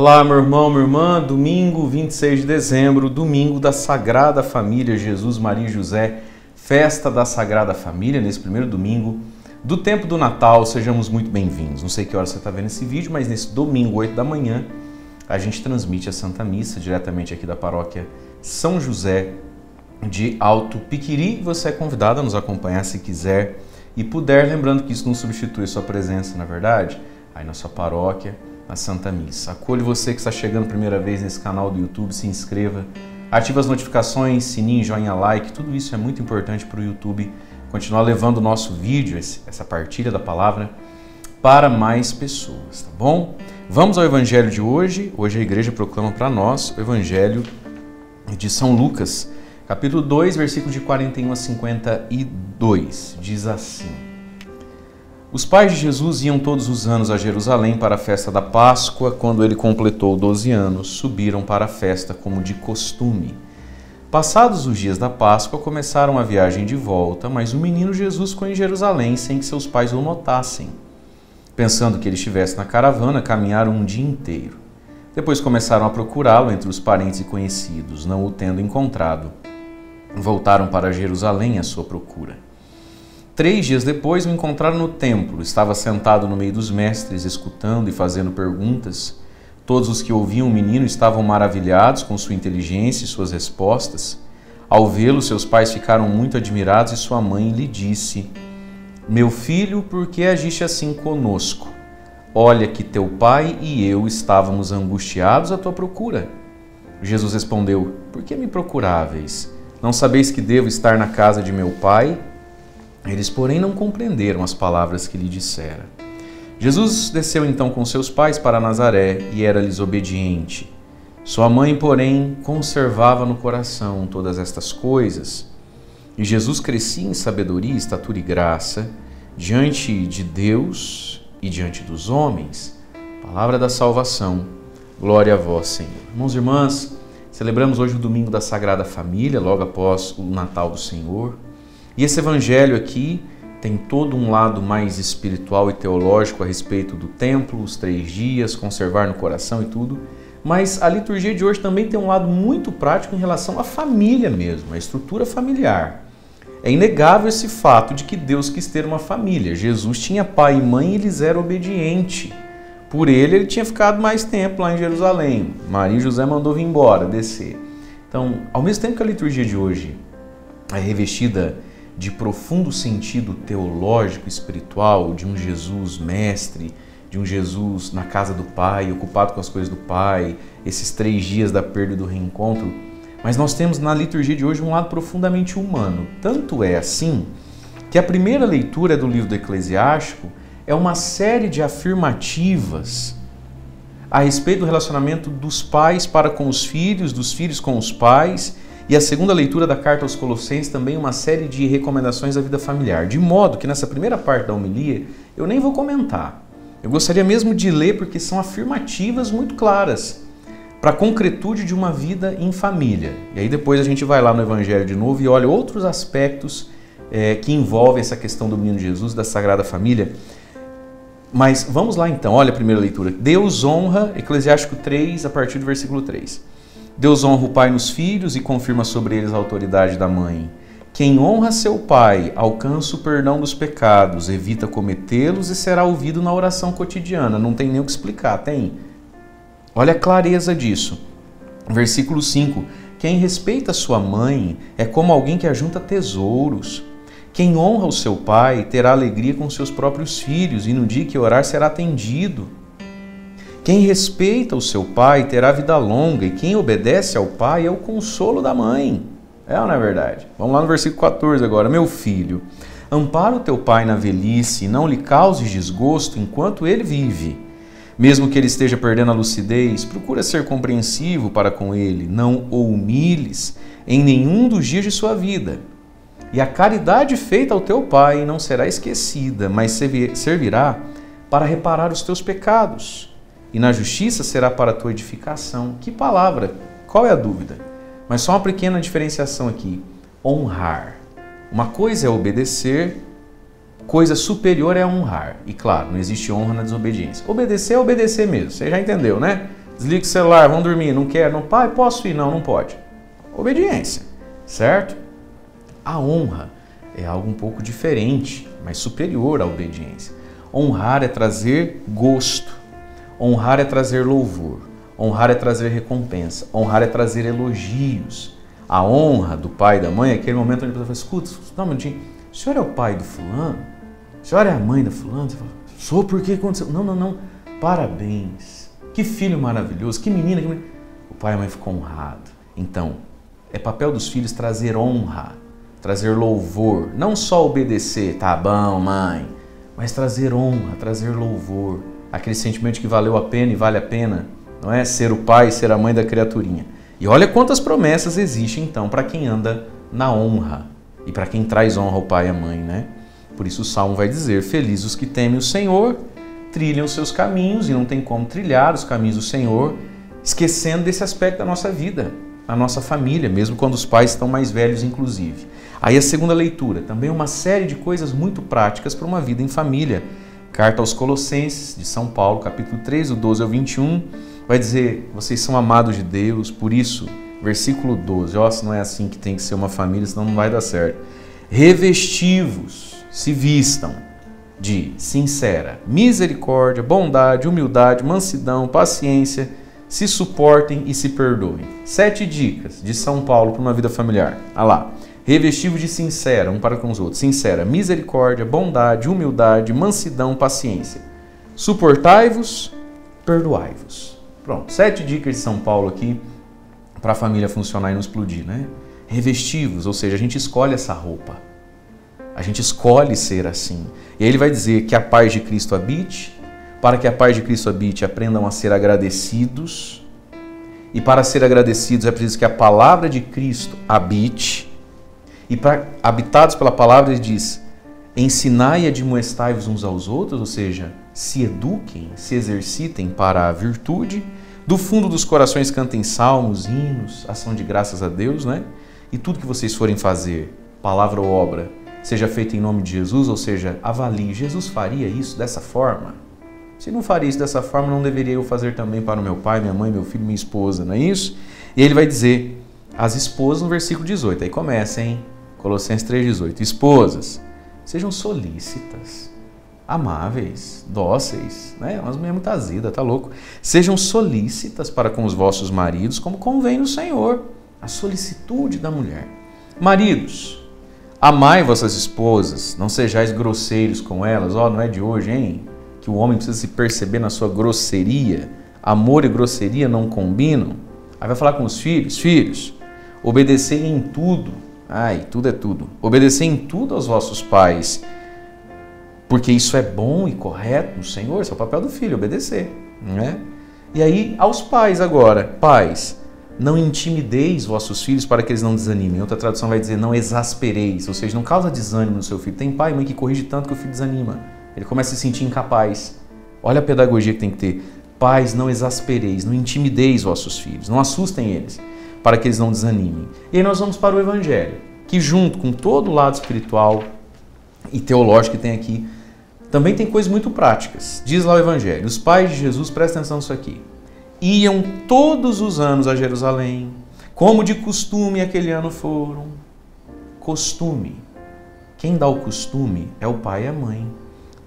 Olá, meu irmão, minha irmã, domingo 26 de dezembro, domingo da Sagrada Família, Jesus, Maria e José, festa da Sagrada Família, nesse primeiro domingo do tempo do Natal, sejamos muito bem-vindos. Não sei que hora você está vendo esse vídeo, mas nesse domingo, 8 da manhã, a gente transmite a Santa Missa diretamente aqui da paróquia São José de Alto Piquiri. Você é convidado a nos acompanhar se quiser e puder, lembrando que isso não substitui sua presença, na verdade, aí na sua paróquia, a Santa Missa. Acolho você que está chegando primeira vez nesse canal do YouTube, se inscreva, ative as notificações, sininho, joinha, like, tudo isso é muito importante para o YouTube continuar levando o nosso vídeo, essa partilha da palavra, para mais pessoas, tá bom? Vamos ao Evangelho de hoje. Hoje a Igreja proclama para nós o Evangelho de São Lucas, capítulo 2, versículos de 41 a 52, diz assim: Os pais de Jesus iam todos os anos a Jerusalém para a festa da Páscoa. Quando ele completou 12 anos, subiram para a festa como de costume. Passados os dias da Páscoa, começaram a viagem de volta, mas o menino Jesus ficou em Jerusalém sem que seus pais o notassem. Pensando que ele estivesse na caravana, caminharam um dia inteiro. Depois começaram a procurá-lo entre os parentes e conhecidos. Não o tendo encontrado, voltaram para Jerusalém à sua procura. 3 dias depois o encontraram no templo. Estava sentado no meio dos mestres, escutando e fazendo perguntas. Todos os que ouviam o menino estavam maravilhados com sua inteligência e suas respostas. Ao vê-lo, seus pais ficaram muito admirados e sua mãe lhe disse: Meu filho, por que agiste assim conosco? Olha que teu pai e eu estávamos angustiados à tua procura. Jesus respondeu: Por que me procuráveis? Não sabeis que devo estar na casa de meu pai? Eles, porém, não compreenderam as palavras que lhe dissera. Jesus desceu então com seus pais para Nazaré e era-lhes obediente. Sua mãe, porém, conservava no coração todas estas coisas. E Jesus crescia em sabedoria, estatura e graça, diante de Deus e diante dos homens. Palavra da salvação. Glória a vós, Senhor. Irmãos e irmãs, celebramos hoje o domingo da Sagrada Família, logo após o Natal do Senhor. E esse evangelho aqui tem todo um lado mais espiritual e teológico a respeito do templo, os 3 dias, conservar no coração e tudo. Mas a liturgia de hoje também tem um lado muito prático em relação à família mesmo, à estrutura familiar. É inegável esse fato de que Deus quis ter uma família. Jesus tinha pai e mãe e eles eram obedientes. Por ele tinha ficado mais tempo lá em Jerusalém. Maria e José mandou vir embora, descer. Então, ao mesmo tempo que a liturgia de hoje é revestida de profundo sentido teológico, espiritual, de um Jesus mestre, de um Jesus na casa do Pai, ocupado com as coisas do Pai, esses 3 dias da perda e do reencontro, mas nós temos na liturgia de hoje um lado profundamente humano. Tanto é assim que a primeira leitura do livro do Eclesiástico é uma série de afirmativas a respeito do relacionamento dos pais para com os filhos, dos filhos com os pais. E a segunda leitura da carta aos Colossenses também uma série de recomendações da vida familiar. De modo que nessa primeira parte da homilia eu nem vou comentar. Eu gostaria mesmo de ler porque são afirmativas muito claras para a concretude de uma vida em família. E aí depois a gente vai lá no Evangelho de novo e olha outros aspectos que envolvem essa questão do menino Jesus, da Sagrada Família. Mas vamos lá então, olha a primeira leitura. Deus honra, Eclesiástico 3, a partir do versículo 3. Deus honra o pai nos filhos e confirma sobre eles a autoridade da mãe. Quem honra seu pai alcança o perdão dos pecados, evita cometê-los e será ouvido na oração cotidiana. Não tem nem o que explicar, tem? Olha a clareza disso. Versículo 5. Quem respeita sua mãe é como alguém que ajunta tesouros. Quem honra o seu pai terá alegria com seus próprios filhos e no dia que orar será atendido. Quem respeita o seu pai terá vida longa, e quem obedece ao pai é o consolo da mãe. É ou não é verdade? Vamos lá no versículo 14 agora. Meu filho, ampara o teu pai na velhice e não lhe causes desgosto enquanto ele vive. Mesmo que ele esteja perdendo a lucidez, procura ser compreensivo para com ele. Não o humilhes em nenhum dos dias de sua vida. E a caridade feita ao teu pai não será esquecida, mas servirá para reparar os teus pecados. E na justiça será para a tua edificação. Que palavra? Qual é a dúvida? Mas só uma pequena diferenciação aqui. Honrar. Uma coisa é obedecer, coisa superior é honrar. E claro, não existe honra na desobediência. Obedecer é obedecer mesmo, você já entendeu, né? Desliga o celular, vão dormir, não quer, não, pai, posso ir? Não, não pode. Obediência, certo? A honra é algo um pouco diferente, mas superior à obediência. Honrar é trazer gosto, honrar é trazer louvor, honrar é trazer recompensa, honrar é trazer elogios. A honra do pai e da mãe é aquele momento onde a pessoa fala, escuta, dá um minutinho, o senhor é o pai do fulano? O senhor é a mãe da fulano? Você fala, sou, porque aconteceu? Não, não, não, parabéns, que filho maravilhoso, que menina, que menina. O pai e a mãe ficam honrados. Então, é papel dos filhos trazer honra, trazer louvor, não só obedecer, tá bom, mãe, mas trazer honra, trazer louvor, aquele sentimento que valeu a pena e vale a pena, não é? Ser o pai, ser a mãe da criaturinha. E olha quantas promessas existem, então, para quem anda na honra e para quem traz honra ao pai e à mãe, né? Por isso o Salmo vai dizer, felizes os que temem o Senhor, trilham os seus caminhos, e não tem como trilhar os caminhos do Senhor, esquecendo desse aspecto da nossa vida, da nossa família, mesmo quando os pais estão mais velhos, inclusive. Aí a segunda leitura, também uma série de coisas muito práticas para uma vida em família. Carta aos Colossenses, de São Paulo, capítulo 3, do 12 ao 21, vai dizer, vocês são amados de Deus, por isso, versículo 12, ó, se não é assim que tem que ser uma família, senão não vai dar certo. Revesti-vos, se vistam de sincera misericórdia, bondade, humildade, mansidão, paciência, se suportem e se perdoem. 7 dicas de São Paulo para uma vida familiar. Olha lá. Revestivo de sincera, um para com os outros, sincera, misericórdia, bondade, humildade, mansidão, paciência. Suportai-vos, perdoai-vos. Pronto, 7 dicas de São Paulo aqui para a família funcionar e não explodir, né? Revestivos, ou seja, a gente escolhe essa roupa, a gente escolhe ser assim. E aí ele vai dizer que a paz de Cristo habite, para que a paz de Cristo habite, aprendam a ser agradecidos, e para ser agradecidos é preciso que a palavra de Cristo habite. E para habitados pela palavra, ele diz, ensinai e admoestai-vos uns aos outros, ou seja, se eduquem, se exercitem para a virtude, do fundo dos corações cantem salmos, hinos, ação de graças a Deus, né? E tudo que vocês forem fazer, palavra ou obra, seja feita em nome de Jesus, ou seja, avalie, Jesus faria isso dessa forma? Se não faria isso dessa forma, não deveria eu fazer também para o meu pai, minha mãe, meu filho, minha esposa, não é isso? E ele vai dizer, as esposas, no versículo 18, aí começa, hein? Colossenses 3,18. Esposas, sejam solícitas, amáveis, dóceis, né? Umas mulheres muito azidas, tá louco? Sejam solícitas para com os vossos maridos, como convém no Senhor. A solicitude da mulher. Maridos, amai vossas esposas, não sejais grosseiros com elas. Ó, não é de hoje, hein? Que o homem precisa se perceber na sua grosseria. Amor e grosseria não combinam. Aí vai falar com os filhos. Filhos, obedecei em tudo. Ai, tudo é tudo. Obedecei em tudo aos vossos pais, porque isso é bom e correto no Senhor. Esse é o papel do filho, obedecer, né? E aí, aos pais agora. Pais, não intimideis vossos filhos para que eles não desanimem. Outra tradução vai dizer, não exaspereis, ou seja, não causa desânimo no seu filho. Tem pai e mãe que corrige tanto que o filho desanima. Ele começa a se sentir incapaz. Olha a pedagogia que tem que ter. Pais, não exaspereis, não intimideis vossos filhos, não assustem eles, para que eles não desanimem. E aí nós vamos para o Evangelho, que junto com todo o lado espiritual e teológico que tem aqui, também tem coisas muito práticas. Diz lá o Evangelho, os pais de Jesus, presta atenção nisso aqui, iam todos os anos a Jerusalém, como de costume aquele ano foram. Costume. Quem dá o costume é o pai e a mãe.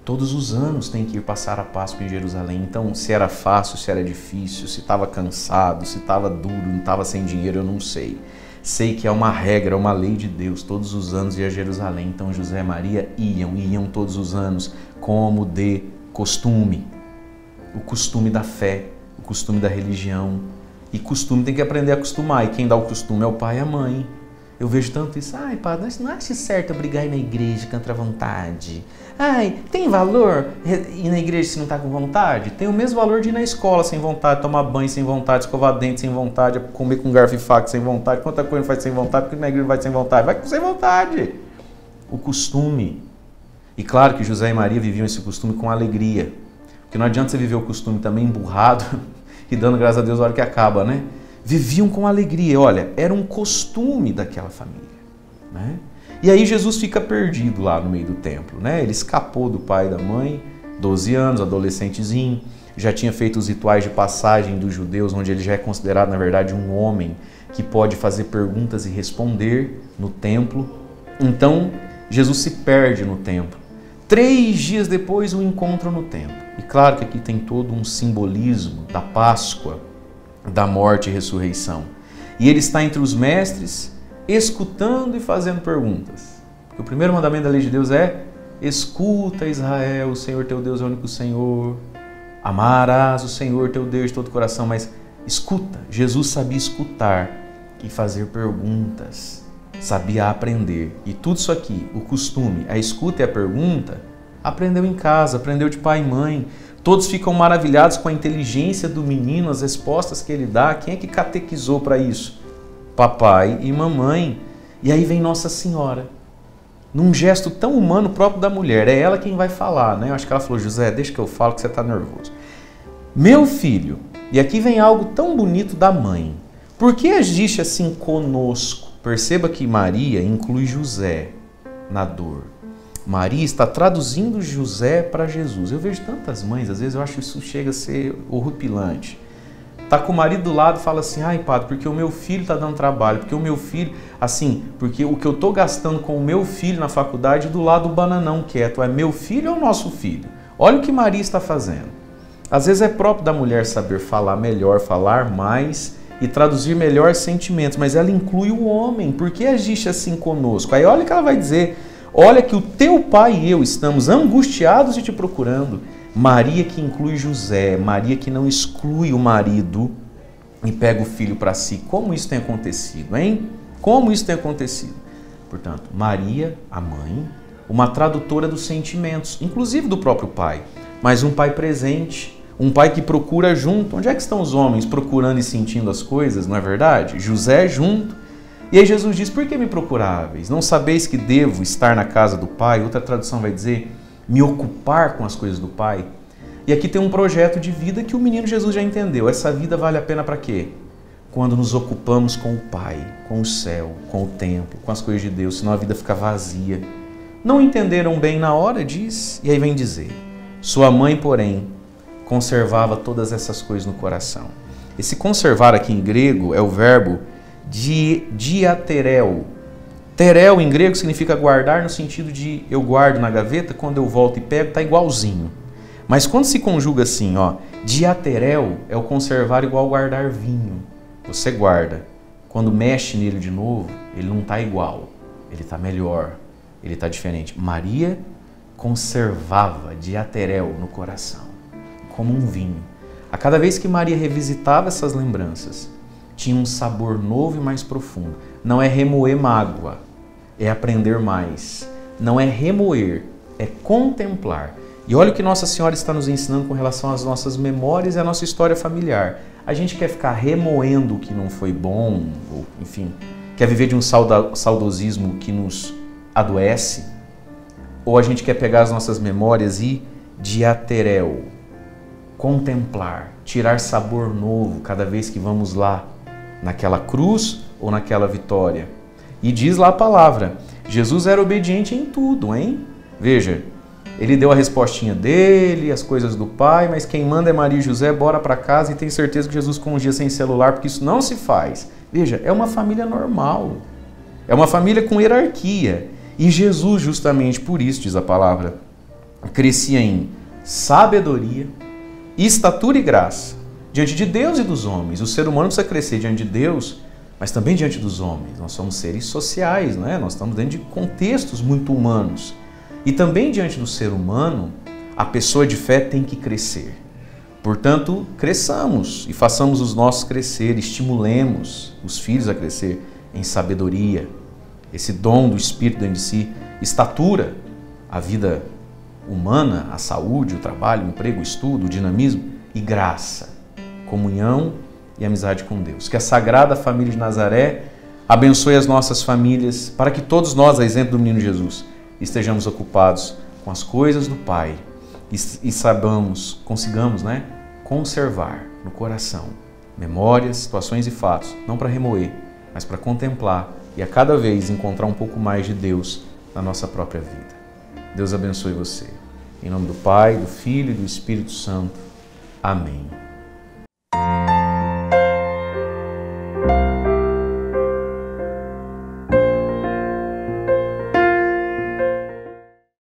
Todos os anos tem que ir passar a Páscoa em Jerusalém. Então, se era fácil, se era difícil, se estava cansado, se estava duro, não estava sem dinheiro, eu não sei. Sei que é uma regra, é uma lei de Deus. Todos os anos ia a Jerusalém. Então, José e Maria iam todos os anos, como de costume. O costume da fé, o costume da religião. E costume tem que aprender a acostumar. E quem dá o costume é o pai e a mãe. Eu vejo tanto isso. Ai, padre, não acha certo brigar na igreja contra a vontade? Ai, tem valor ir na igreja se não está com vontade? Tem o mesmo valor de ir na escola sem vontade, tomar banho sem vontade, escovar dente sem vontade, comer com garfo e faca sem vontade, quanta coisa faz sem vontade, porque na igreja vai sem vontade. Vai sem vontade. O costume. E claro que José e Maria viviam esse costume com alegria. Porque não adianta você viver o costume também emburrado e dando graças a Deus na hora que acaba, né? Viviam com alegria. Olha, era um costume daquela família, né? E aí Jesus fica perdido lá no meio do templo, né? Ele escapou do pai e da mãe, 12 anos, adolescentezinho. já tinha feito os rituais de passagem dos judeus, onde ele já é considerado, na verdade, um homem que pode fazer perguntas e responder no templo. Então, Jesus se perde no templo. 3 dias depois, o encontram no templo. E claro que aqui tem todo um simbolismo da Páscoa, da morte e ressurreição. E ele está entre os mestres, escutando e fazendo perguntas. Porque o primeiro mandamento da lei de Deus é: escuta, Israel, o Senhor teu Deus é o único Senhor. Amarás o Senhor teu Deus de todo o coração. Mas escuta, Jesus sabia escutar e fazer perguntas, sabia aprender. E tudo isso aqui, o costume, a escuta e a pergunta, aprendeu em casa, aprendeu de pai e mãe. Todos ficam maravilhados com a inteligência do menino, as respostas que ele dá. Quem é que catequizou para isso? Papai e mamãe. E aí vem Nossa Senhora, num gesto tão humano próprio da mulher. É ela quem vai falar, né? Eu acho que ela falou: José, deixa que eu falo que você está nervoso. Meu filho, e aqui vem algo tão bonito da mãe. Por que agiste assim conosco? Perceba que Maria inclui José na dor. Maria está traduzindo José para Jesus. Eu vejo tantas mães, às vezes eu acho que isso chega a ser horripilante. Tá com o marido do lado e fala assim: ai, padre, porque o meu filho tá dando trabalho, porque o meu filho, assim, porque o que eu tô gastando com o meu filho na faculdade, do lado do bananão quieto, é meu filho ou nosso filho? Olha o que Maria está fazendo. Às vezes é próprio da mulher saber falar melhor, falar mais e traduzir melhor sentimentos, mas ela inclui o homem. Por que agiste assim conosco? Aí olha o que ela vai dizer: olha que o teu pai e eu estamos angustiados e te procurando. Maria que inclui José, Maria que não exclui o marido e pega o filho para si. Como isso tem acontecido, hein? Como isso tem acontecido? Portanto, Maria, a mãe, uma tradutora dos sentimentos, inclusive do próprio pai, mas um pai presente, um pai que procura junto. Onde é que estão os homens procurando e sentindo as coisas, não é verdade? José junto. E aí Jesus diz: por que me procuráveis? Não sabeis que devo estar na casa do Pai? Outra tradução vai dizer: me ocupar com as coisas do Pai. E aqui tem um projeto de vida que o menino Jesus já entendeu. Essa vida vale a pena para quê? Quando nos ocupamos com o Pai, com o céu, com o templo, com as coisas de Deus, senão a vida fica vazia. Não entenderam bem na hora, diz, e aí vem dizer: sua mãe, porém, conservava todas essas coisas no coração. Esse conservar aqui em grego é o verbo diatereo. Tereo em grego significa guardar, no sentido de eu guardo na gaveta, quando eu volto e pego, está igualzinho. Mas quando se conjuga assim, ó, diatereo é o conservar igual guardar vinho. Você guarda. Quando mexe nele de novo, ele não está igual. Ele está melhor. Ele está diferente. Maria conservava diatereo no coração, como um vinho. A cada vez que Maria revisitava essas lembranças, tinha um sabor novo e mais profundo. Não é remoer mágoa, é aprender mais. Não é remoer, é contemplar. E olha o que Nossa Senhora está nos ensinando com relação às nossas memórias e à nossa história familiar. A gente quer ficar remoendo o que não foi bom, ou, enfim, quer viver de um saudosismo que nos adoece, ou a gente quer pegar as nossas memórias e diatereo, contemplar, tirar sabor novo cada vez que vamos lá, naquela cruz ou naquela vitória. E diz lá a palavra: Jesus era obediente em tudo, hein? Veja, ele deu a respostinha dele, as coisas do Pai, mas quem manda é Maria e José, bora para casa. E tem certeza que Jesus ficou um dia sem celular, porque isso não se faz. Veja, é uma família normal, é uma família com hierarquia. E Jesus, justamente por isso, diz a palavra, crescia em sabedoria, estatura e graça. Diante de Deus e dos homens, o ser humano precisa crescer diante de Deus, mas também diante dos homens. Nós somos seres sociais, né? Nós estamos dentro de contextos muito humanos. E também diante do ser humano, a pessoa de fé tem que crescer. Portanto, cresçamos e façamos os nossos crescer, estimulemos os filhos a crescer em sabedoria, esse dom do Espírito dentro de si, estatura, a vida humana, a saúde, o trabalho, o emprego, o estudo, o dinamismo, e graça, comunhão e amizade com Deus. Que a Sagrada Família de Nazaré abençoe as nossas famílias, para que todos nós, a exemplo do menino Jesus, estejamos ocupados com as coisas do Pai e saibamos, consigamos, né, conservar no coração memórias, situações e fatos, não para remoer, mas para contemplar e a cada vez encontrar um pouco mais de Deus na nossa própria vida. Deus abençoe você. Em nome do Pai, do Filho e do Espírito Santo. Amém.